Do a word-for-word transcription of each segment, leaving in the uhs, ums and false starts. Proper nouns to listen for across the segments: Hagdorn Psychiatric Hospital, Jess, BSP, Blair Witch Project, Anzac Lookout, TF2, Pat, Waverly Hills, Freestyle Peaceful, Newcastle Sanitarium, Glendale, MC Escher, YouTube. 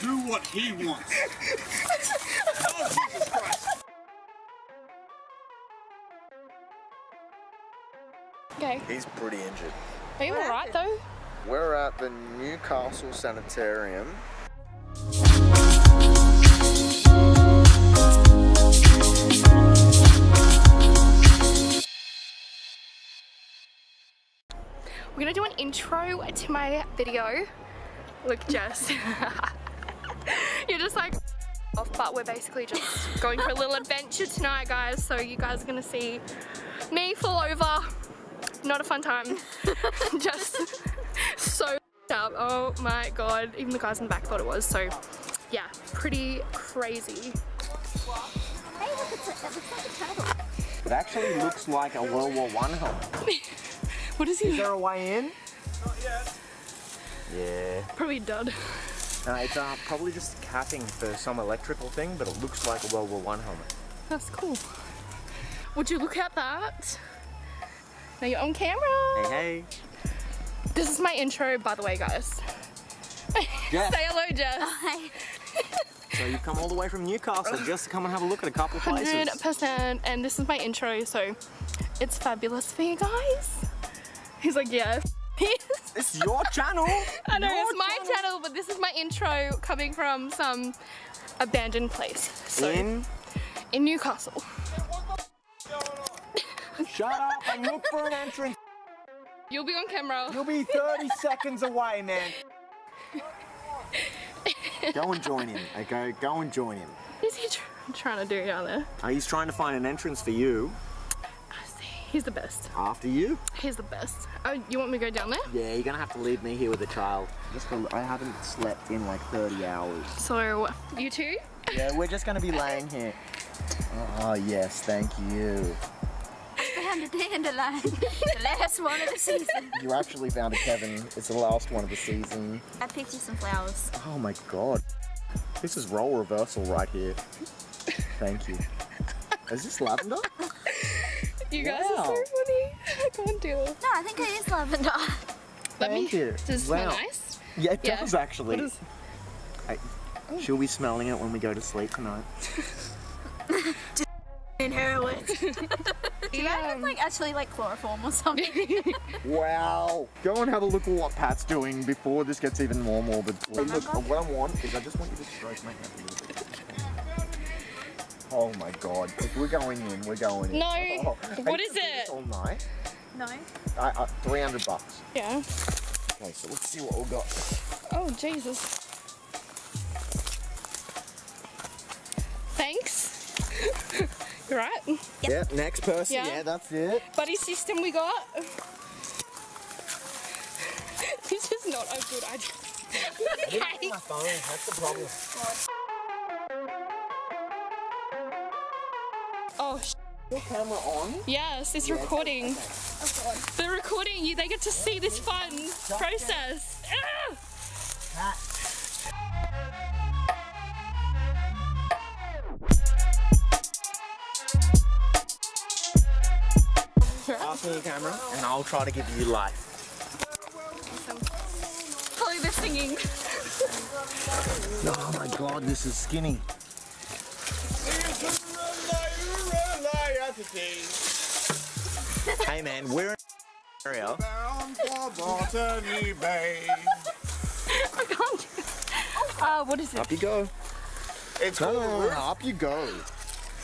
Do what he wants. Oh, Jesus Christ. Okay. He's pretty injured. Are you alright though? We're at the Newcastle Sanitarium. We're gonna do an intro to my video. Look, Jess. You're just like off, but we're basically just going for a little adventure tonight, guys. So you guys are gonna see me fall over. Not a fun time. Just so up. Oh my god. Even the guys in the back thought it was. So yeah, pretty crazy. Hey, look, it's a, it looks like a turtle. It actually looks like a World War One helmet. What is he? Is there a way in? Not yet. Yeah. Probably dud. No, it's uh, probably just capping for some electrical thing, but it looks like a World War One helmet. That's cool. Would you look at that? Now you're on camera. Hey, hey. This is my intro, by the way, guys. Jess. Say hello, Jess. Oh, hi. So you've come all the way from Newcastle just to come and have a look at a couple of places. one hundred percent. And this is my intro, so it's fabulous for you guys. He's like, yeah. It's your channel. I know, your it's my channel. channel, but this is my intro coming from some abandoned place. So, in? In Newcastle. Shut up and look for an entrance. You'll be on camera. You'll be thirty seconds away, man. Go and join him, okay? Go and join him. What is he tr trying to do down there? Oh, he's trying to find an entrance for you. I see. He's the best. After you? He's the best. Oh, you want me to go down there? Yeah, you're gonna have to leave me here with a child. Just for, I haven't slept in like thirty hours. So, you two? Yeah, we're just gonna be laying here. Oh, yes, thank you. Found a dandelion, the last one of the season. You actually found a Kevin. It's the last one of the season. I picked you some flowers. Oh my god. This is role reversal right here. Thank you. Is this lavender? You guys wow. are so funny. I can't do this. No, I think it is lavender. Let Thank me, you. Does it wow. smell nice? Yeah, it yeah. does actually. What is... I, oh. She'll be smelling it when we go to sleep tonight. And heroin. Yeah. It's like actually like chloroform or something. Wow. Go and have a look at what Pat's doing before this gets even more morbid. Oh look, what I want is I just want you to stroke my hand a little bit. Oh my god. If we're going in, we're going in. No. Oh, what is it? All night. No. I, I, three hundred bucks. Yeah. Okay, so let's see what we got. Oh Jesus. Thanks. You're right? Yep. Yep, next person. Yeah. Yeah, that's it. Buddy system we got. This is not a good idea. Okay. I didn't have my phone. That's the problem. Oh, sh your camera on? Yes, it's yeah, recording. Okay. Oh, God. They're recording you. They get to yeah, see this fun Stop process. Pass me the camera and I'll try to give you life. Awesome. Follow the singing. Oh my god, this is skinny. Hey man, we're in the area. I can't. Uh, what is it? Up you go. It's no, no, no, up you go.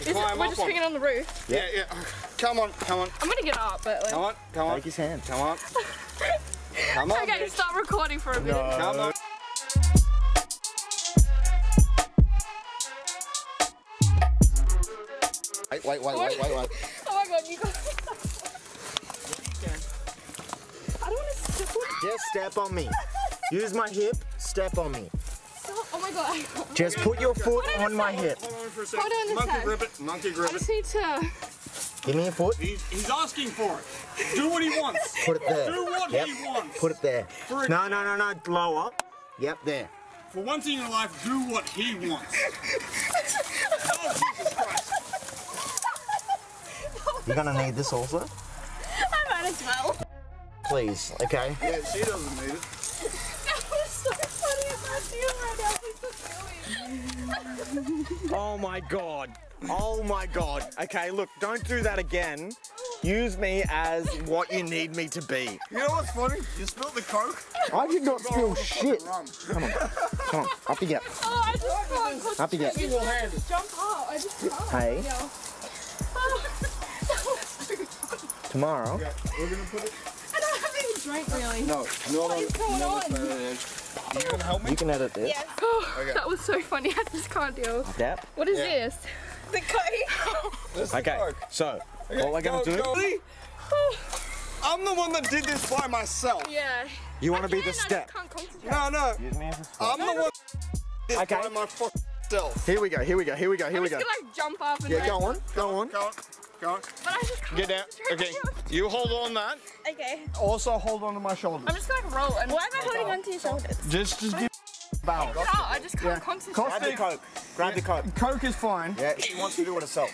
Is it, we're just hanging on the roof. Yeah, yeah. Come on, come on. I'm gonna get up, but like... Come on, come on. Take his hand. Come on. Come on. Okay, bitch. Stop recording for a minute. No. Come on. Wait, wait, wait, wait, wait, wait. Oh my god, you guys. I don't want to step on you. Just step on me. Use my hip, step on me. Oh my god. Just put your foot on my hip. Hold on for a second. Monkey grip it. Monkey grip it. I just need to... Give me a foot. He's, he's asking for it. Do what he wants. Put it there. Do what yep. he wants. Put it there. No, no, no, no. Blow up. Yep, there. For one thing in life, do what he wants. Oh, Jesus Christ. You're going to need this also? I might as well. please, okay? Yeah, she doesn't need it. That was so funny about you right now. Oh my god. Oh my god. Okay, look, don't do that again. Use me as what you need me to be. You know what's funny? You spilled the Coke. I did not spill shit. Come on. Come on. Up you get. Oh, I just can't. Up you get. Jump up. I just can't. Hey. Tomorrow. Okay, we're gonna put it. I don't have any drink really. No. No one. What is going on? You can help me? You can edit this. Yes. Oh, okay. That was so funny. I just can't deal. That? What is yeah. this? The coke. This okay. The coke. So, okay, what we're going to do... Go. I'm the one that did this by myself. Yeah. You want to be the step? I can't concentrate. No, no. Use me as a step. I'm no, the no. one that okay. did this by my fucking self. Here we go, here we go, here we go, here I'm we go. I'm just going to jump up and... Yeah, go on, go on. Go on. Go on. But I just can't. Get down. Okay. You hold on that. Okay. Also hold on to my shoulders. I'm just going to roll. And why am I holding on to your shoulders? Just, just give bow. I just can't yeah. concentrate. Grab the Coke. Grab yeah. the Coke. Coke is fine. Yeah, she wants to do it herself.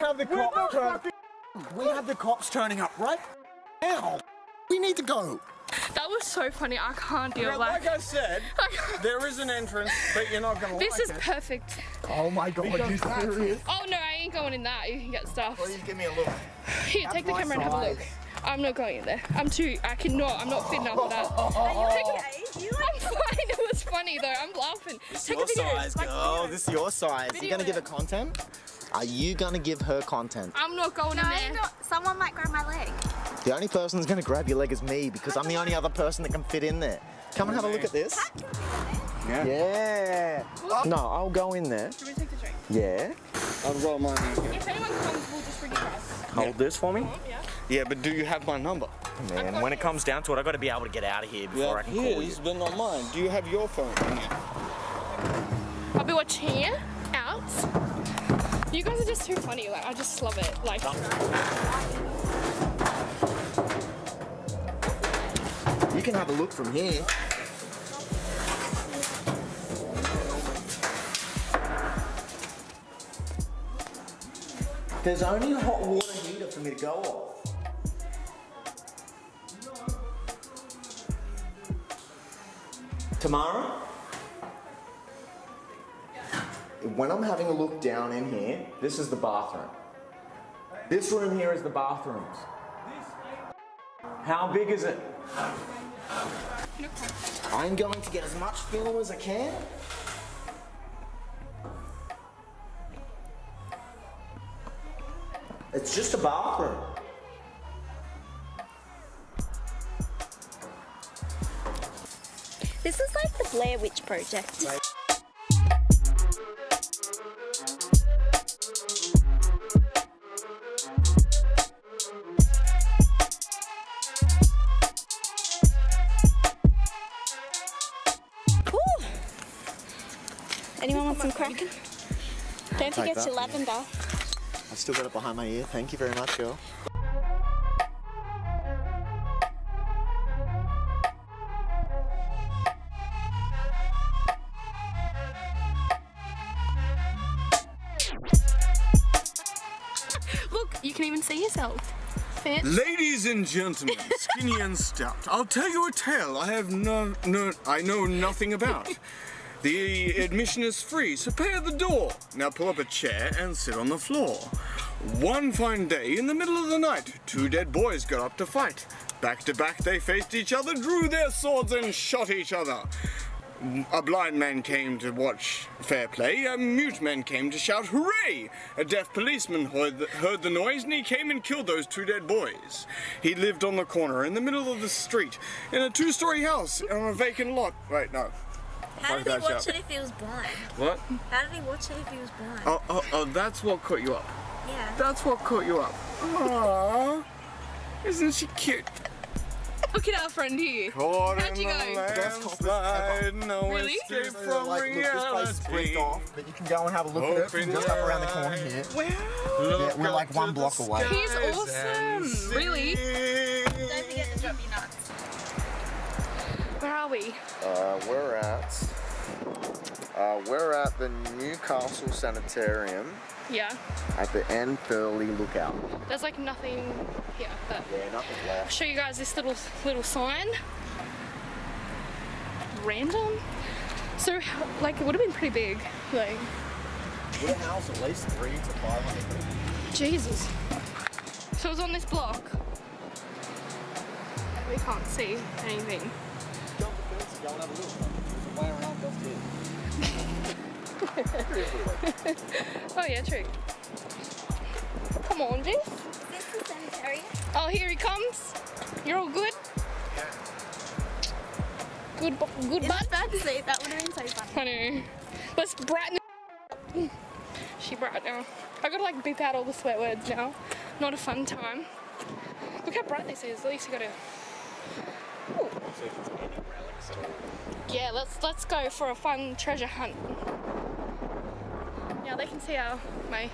Have the cops turning. We have the cops turning up right now. We need to go. That was so funny, I can't deal with like, like I said, there is an entrance, but you're not going to like it. This is perfect. Oh my god, are you serious? Oh no, I ain't going in that, you can get stuffed. Please give me a look. Here, take the camera and have a look. I'm not going in there. I'm too, I cannot, I'm not fit enough for that. Are you okay? You like fine, it was funny though, I'm laughing. This take a video. Your size, girl, this is your size. You're going to give it content? Are you going to give her content? I'm not going in there. Not, someone might grab my leg. The only person who's gonna grab your leg is me because I'm the only other person that can fit in there. Come and have a look at this. Yeah. Yeah. What? No, I'll go in there. Should we take the drink? Yeah. I'll roll mine. If anyone comes, we'll just ring you guys. Hold this for me? Yeah. Yeah, but do you have my number? Man, when it comes down to it, I've got to be able to get out of here before yeah, I can call you. He's been on mine. Do you have your phone? I'll be watching here, out. You guys are just too funny. Like I just love it. Like. You can have a look from here. There's only a hot water heater for me to go off. Tomorrow, when I'm having a look down in here, this is the bathroom. This room here is the bathrooms. How big is it? I'm going to get as much film as I can. It's just a bathroom. This is like the Blair Witch Project. Right. Anyone want some Kraken? Don't forget your lavender. Yeah. I've still got it behind my ear. Thank you very much, girl. Look, you can even see yourself. Fit. Ladies and gentlemen, skinny and stout, I'll tell you a tale I have no, no, I know nothing about. The admission is free, so pay at the door. Now pull up a chair and sit on the floor. One fine day, in the middle of the night, two dead boys got up to fight. Back to back they faced each other, drew their swords and shot each other. A blind man came to watch fair play, a mute man came to shout hooray! A deaf policeman heard the, heard the noise and he came and killed those two dead boys. He lived on the corner, in the middle of the street, in a two-story house, on a vacant lot. Wait, no. How did he watch it if he was blind? What? How did he watch it if he was blind? Oh, oh, oh, that's what caught you up. Yeah. That's what caught you up. Aww. Isn't she cute? Look at our friend here. Caught How'd you go? No really? From like, look, this place is bricked off, but you can go and have a look at it. Just up around the corner here. Wow. Yeah, we're like one block away. He's awesome. Really? Don't forget to drop your nuts. Where are we? Uh, we're at Uh, we're at the Newcastle Sanitarium. Yeah. At the Anzac Lookout. There's like nothing here. But yeah, nothing left. I'll show you guys this little little sign. Random. So like it would have been pretty big. Like would have housed at least three to five hundred. Jesus. So it was on this block. We can't see anything. Jump the fence and go and have a little fun. Way around just Oh yeah, true. Come on, Jess. Is this the sanitarium? Oh, here he comes. You're all good? Yeah. Good, good bud? Bad to see. That would have been so fun. I know. Let's brighten it up. She bright now. I gotta like beep out all the swear words now. Not a fun time. Look how bright this is. At least you gotta. Ooh. Yeah, let's let's go for a fun treasure hunt. Now they can see our my.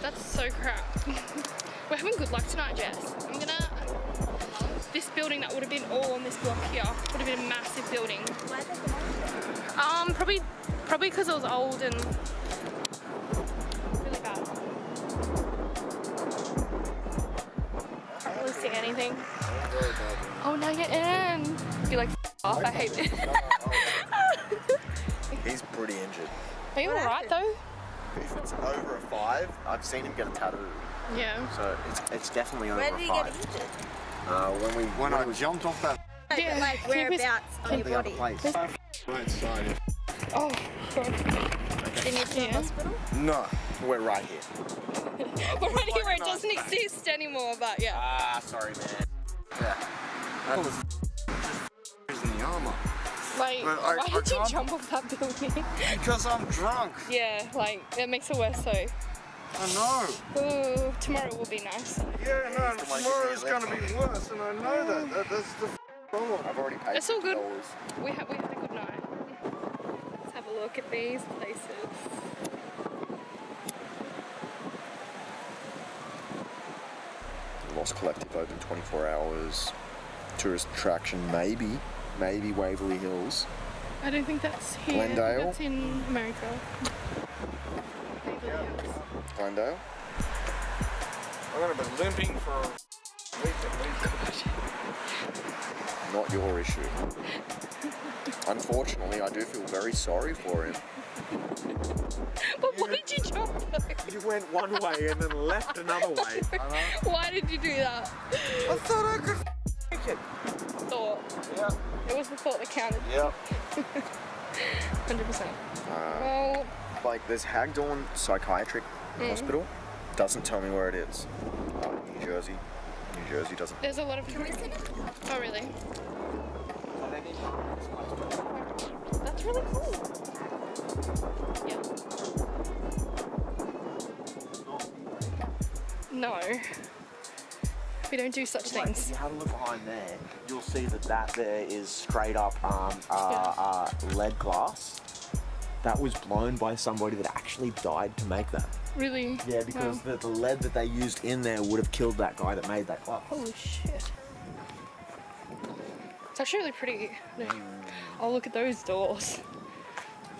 That's so crap. We're having good luck tonight, Jess. I'm gonna. This building that would have been all on this block here would have been a massive building. Why is it? Um, probably probably because it was old and. Anything. Oh, now you're in. You're like, f off, I hate it. He's pretty injured. Are you alright though? If it's over a five, I've seen him get a tattoo. Yeah. So it's, it's definitely over a five. Where did he get injured? Uh, when we, when, when I jumped off that. Yeah, like whereabouts on your body? Right side. Oh, God. Did he get to the hospital? No, we're right here. We're running where it doesn't exist anymore, but yeah. Ah, sorry, man. Yeah. That was in the armour. Like, I, why I, did I you jump off that building? Because I'm drunk. Yeah, like, it makes it worse, though. I know. Ooh, tomorrow will be nice. Yeah, no, tomorrow is going to be worse, and I know that. that that's the f problem. I've already paid. It's all good. We had, we had a good night. Let's have a look at these places. Lost Collective open twenty-four hours. Tourist attraction, maybe, maybe Waverly Hills. I don't think that's here. Glendale. That's in America. Yeah. Glendale. I'm gonna be limping for a week at least. Not your issue. Unfortunately, I do feel very sorry for him. But why did you jump though? You went one way and then left another way. Why did you do that? I thought I could make it. Thought. Yeah. It was the thought that counted. Yeah. one hundred percent. Uh, well. Like there's Hagdorn Psychiatric mm. Hospital. Doesn't tell me where it is. Uh, New Jersey. New Jersey doesn't. There's a lot of. Can we sit? Oh really? That's really cool. Yeah. No, we don't do such like, things. If you have a look behind there, you'll see that that there is straight up um, uh, yeah. uh, lead glass. That was blown by somebody that actually died to make that. Really? Yeah, because wow. the, the lead that they used in there would have killed that guy that made that glass. Holy shit. It's actually really pretty. No. Mm. Oh, look at those doors.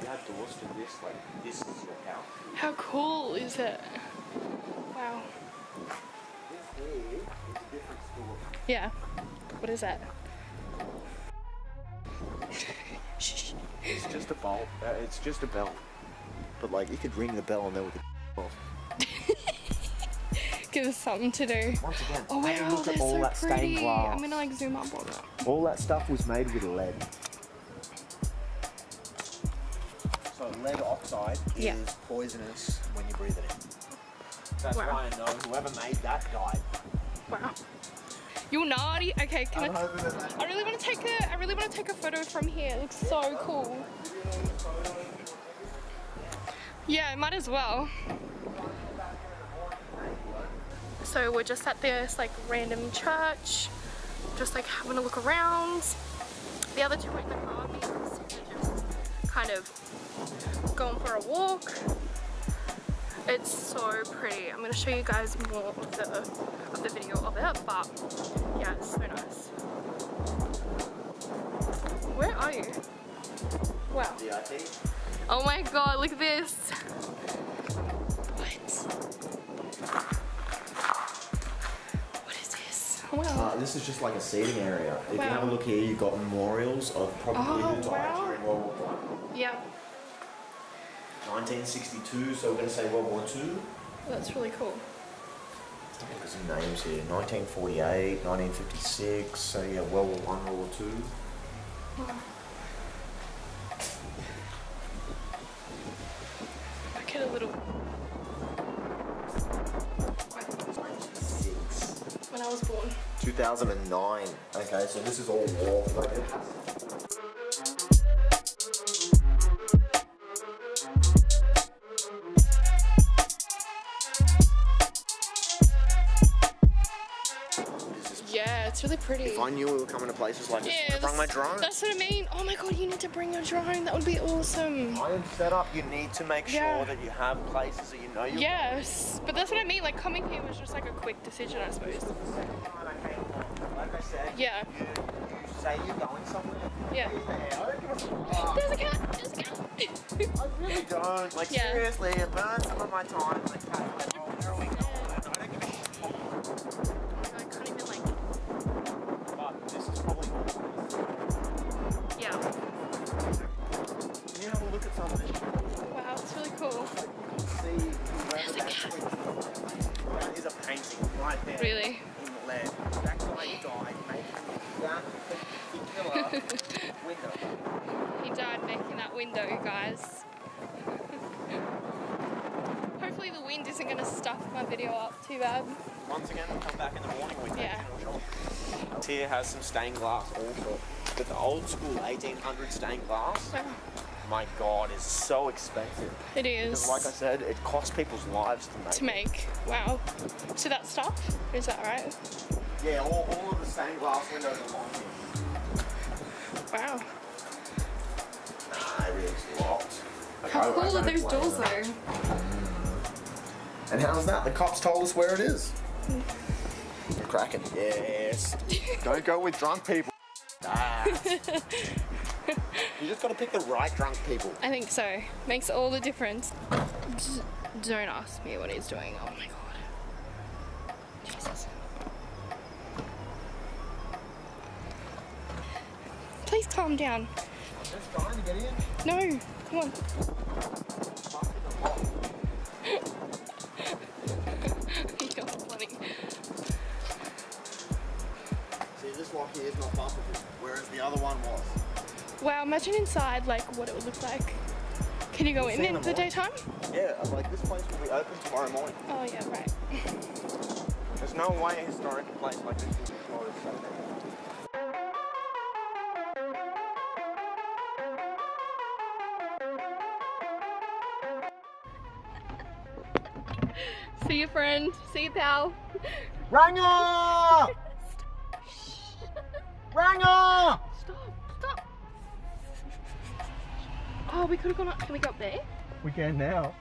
You have doors for this, like this is your house. How cool is it? Wow. This here is a different store. Yeah. What is that? It's just a bolt. Uh, it's just a bell. But like you could ring the bell and they would off. Give us something to do. Once again, oh wow, look at all so that pretty. Stained glass. I'm gonna like zoom up on that. All that stuff was made with lead. So lead oxide is yeah. poisonous when you breathe it in. That's wow. why I know whoever made that died. Wow. You naughty. Okay, can I? I, I really want to take a. I really want to take a photo from here. It looks so cool. Yeah, might as well. So we're just at this like random church, just like having a look around. The other two were in the car because they're just kind of. Going for a walk. It's so pretty. I'm going to show you guys more of the, of the video of it, but yeah, it's so nice. Where are you? Wow. Oh my god, look at this. What? Wow. Uh, this is just like a seating area. If wow. you have a look here, you've got memorials of probably oh, who died wow. during World War One. Yeah. nineteen sixty-two, so we're going to say World War Two. That's really cool. There's some names here. nineteen forty-eight, nineteen fifty-six, so yeah, World War One, World War Two. Wow. I get a little... When I was born. two thousand nine. Okay, so this is all war related. Yeah, it's really pretty. If I knew we were coming to places like this, yeah, I'd bring my drone. That's what I mean. Oh my god, you need to bring your drone. That would be awesome. I am set up. You need to make sure yeah. that you have places that you know you Yes, want. But that's what I mean. Like coming here was just like a quick decision, I suppose. Like I said, yeah. you, you say you're going somewhere. Yeah. There's a cat. There's a cat. I really don't. Like yeah. seriously, I burn some of my time. Like, where are we going? I don't give a shit. I can't even like. This is probably not nice. Yeah. Can you have a look at something? Wow, it's really cool. You can see where the actually That is a painting right there. Really? In the land. That guy died making that particular window. He died making that window, guys. Hopefully the wind isn't going to stuff my video up too bad. Once again, we'll come back in the morning with that. Yeah. Here has some stained glass also, but the old school eighteen hundred stained glass, oh. my god, is so expensive. It is. Because like I said, it costs people's lives to make. To make, wow. So that stuff, is that right? Yeah, all, all of the stained glass windows are long here. Wow. Nah, it is locked. Like, how I, cool I are those doors though? Mm. And how's that? The cops told us where it is. Mm. Cracking. Yes. Don't go with drunk people. Ah. You just gotta pick the right drunk people. I think so. Makes all the difference. Just don't ask me what he's doing. Oh my god. Jesus. Please calm down. Just trying to get in. No. Come on. You're funny. This lock here is not bumpable, whereas the other one was. Wow, imagine inside like what it would look like. Can you go We've in in the, the daytime? Yeah, like this place will be open tomorrow morning. Oh yeah, right. There's no way a historic place like this is closed Sunday. See you, friend. See you, pal. Ranga! Ranger! Stop, stop. Oh, we could have gone up. Can we go up there? We can now.